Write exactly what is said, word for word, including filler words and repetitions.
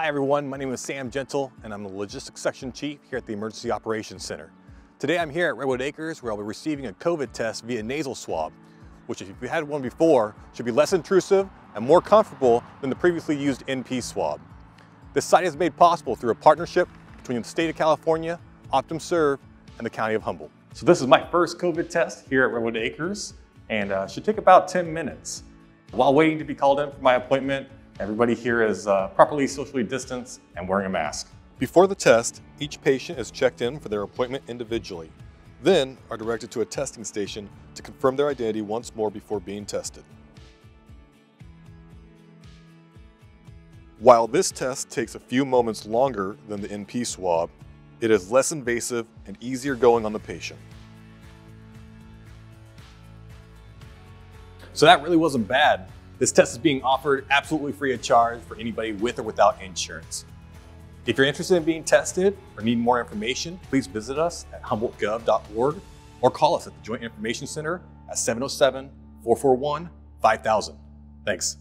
Hi everyone, my name is Sam Gentle and I'm the Logistics Section Chief here at the Emergency Operations Center. Today I'm here at Redwood Acres where I'll be receiving a COVID test via nasal swab, which if you've had one before, should be less intrusive and more comfortable than the previously used N P swab. This site is made possible through a partnership between the State of California, OptumServe, and the County of Humboldt. So this is my first COVID test here at Redwood Acres and uh, should take about ten minutes. While waiting to be called in for my appointment, everybody here is uh, properly socially distanced and wearing a mask. Before the test, each patient is checked in for their appointment individually, then are directed to a testing station to confirm their identity once more before being tested. While this test takes a few moments longer than the N P swab, it is less invasive and easier going on the patient. So that really wasn't bad. This test is being offered absolutely free of charge for anybody with or without insurance. If you're interested in being tested or need more information, please visit us at humboldt gov dot org or call us at the Joint Information Center at seven oh seven, four four one, five thousand. Thanks.